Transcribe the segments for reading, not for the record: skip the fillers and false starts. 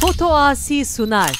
Foto Asi sunar.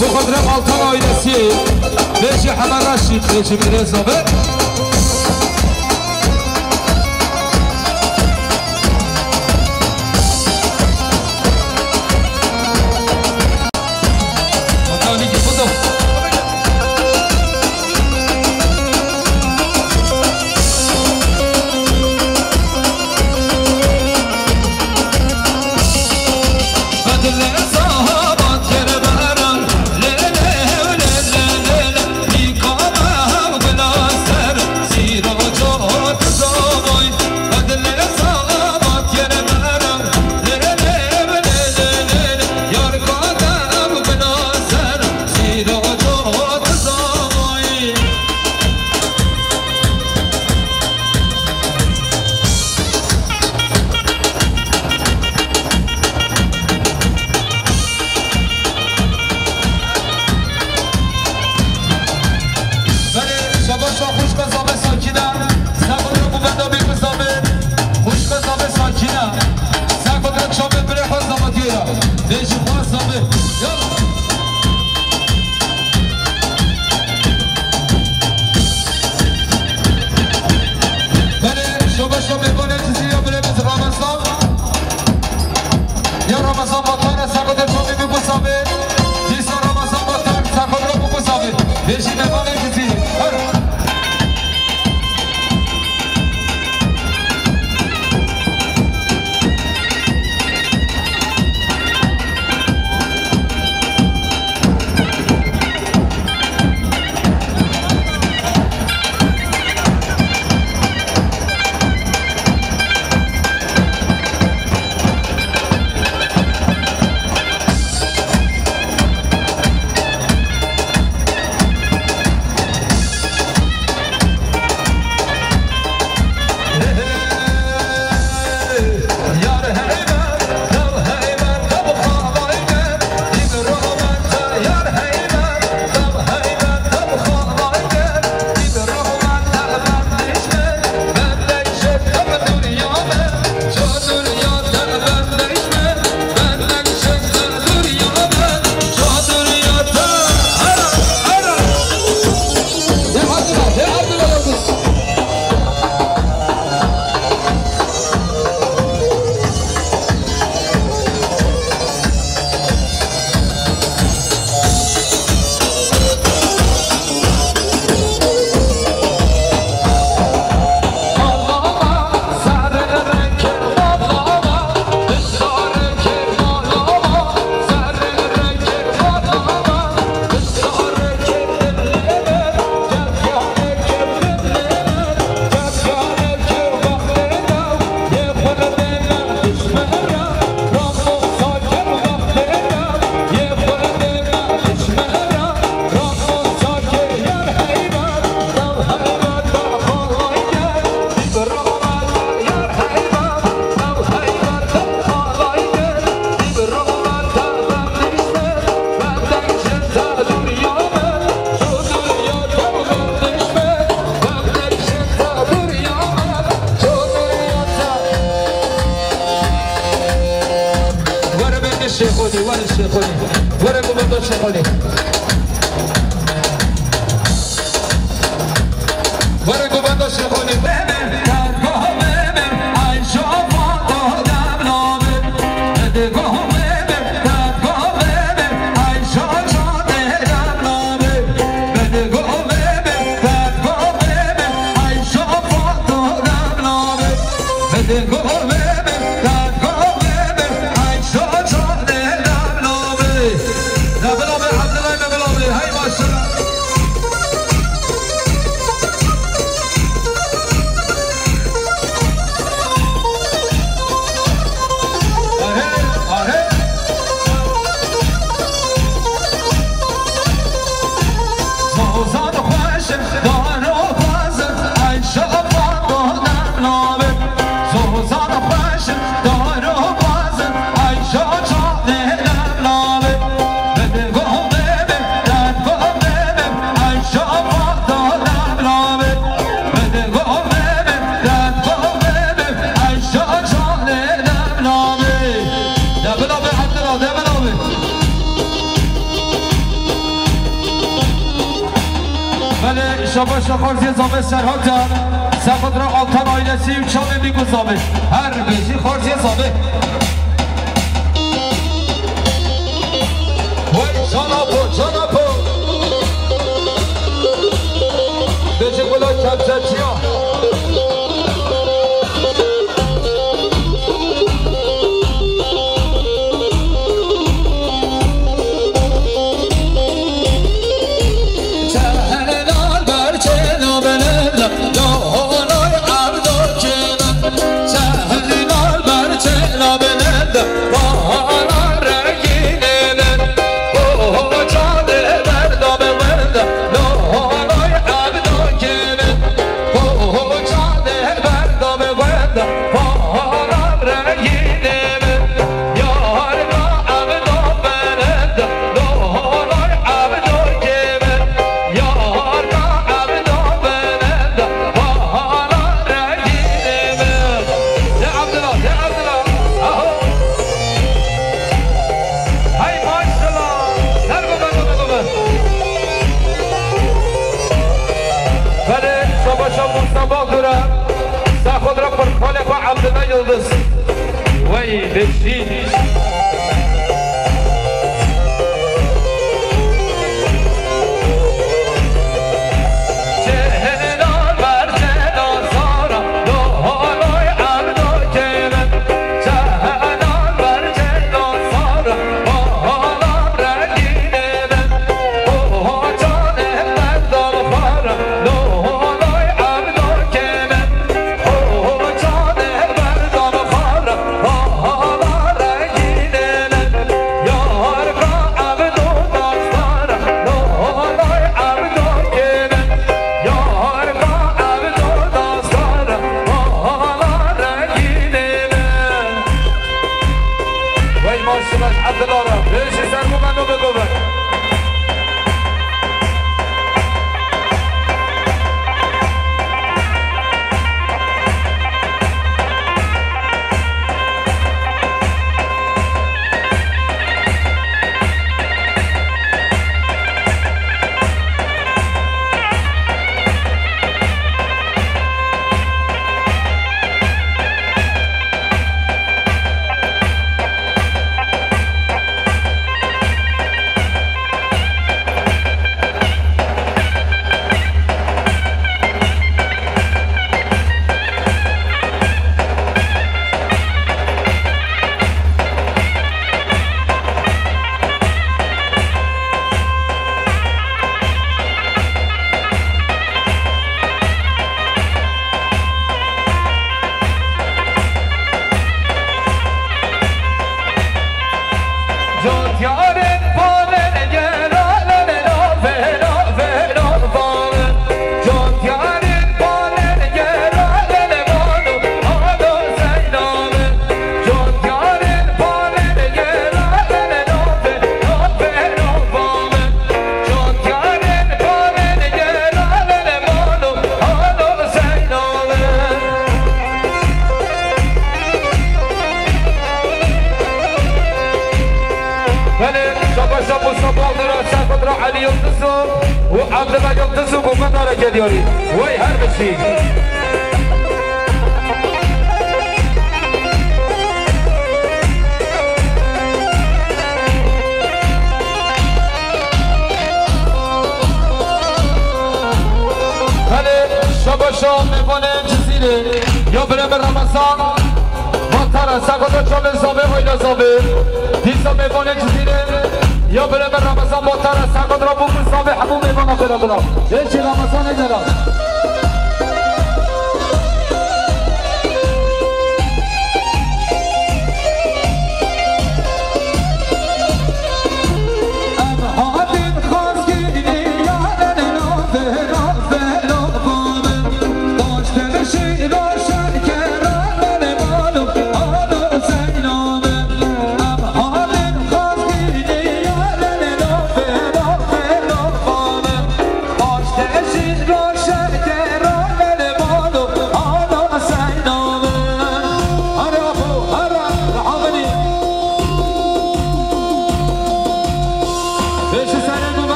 Muhadrem Altan ailesi Necih Hemen Raşit Necih Mireza ve شاباش خارزی زامش شرحتر سفر را آلتان عائلسیم چاله میگو زامش هر بیشی خارزی زامه وای چنابو دیگه گلا کبچیا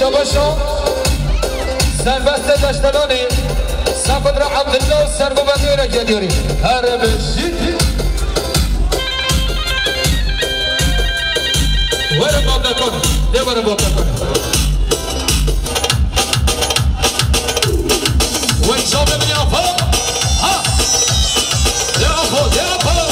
شبشو سربسته داشتنانی سفر عبدالله سربو بدیره گلیوری هر بشی ور بابا کن دیوار بابا کن ور شام بیا فلو ها یا فلو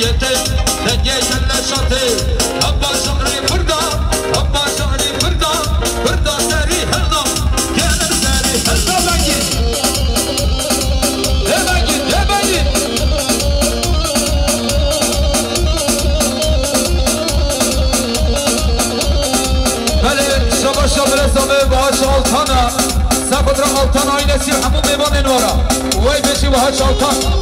يتم لجيش النشاطي أبا شعري فردا أبا شعري فردا فردا سري هلا كان سري هلا باجي يا باجي يا باجي ملك شباب شباب شباب باش ألتانا سبتر ألتانا أينسي حمو بيبان نورا وين بيشي باش ألتانا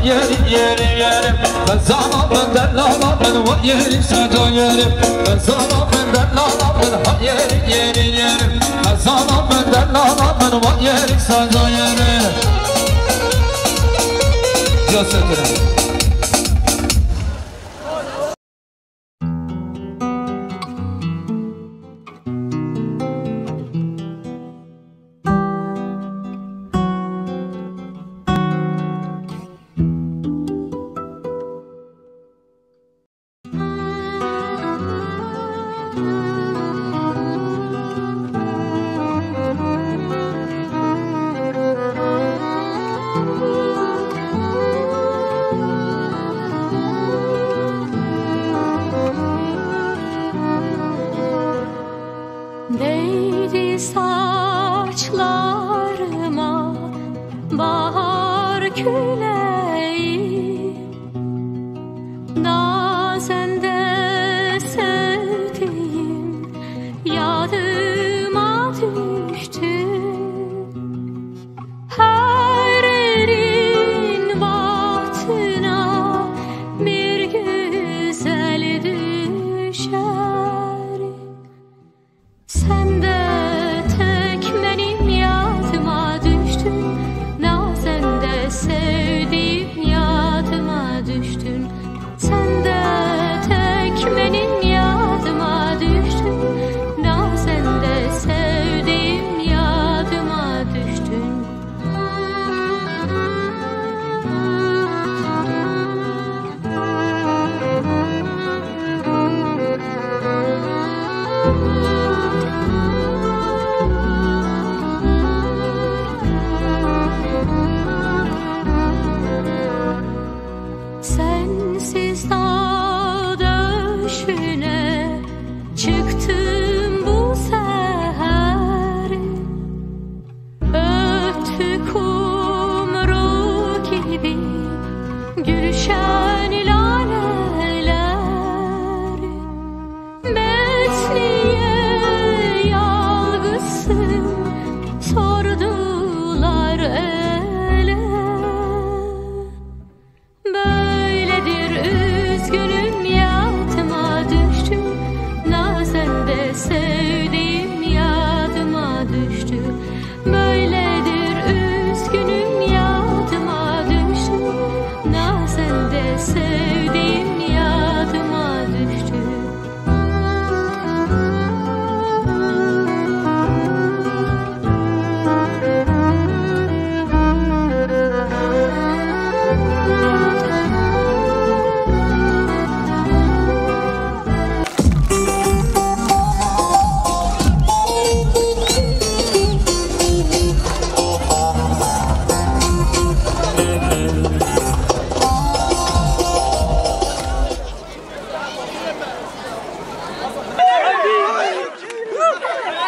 يا sordular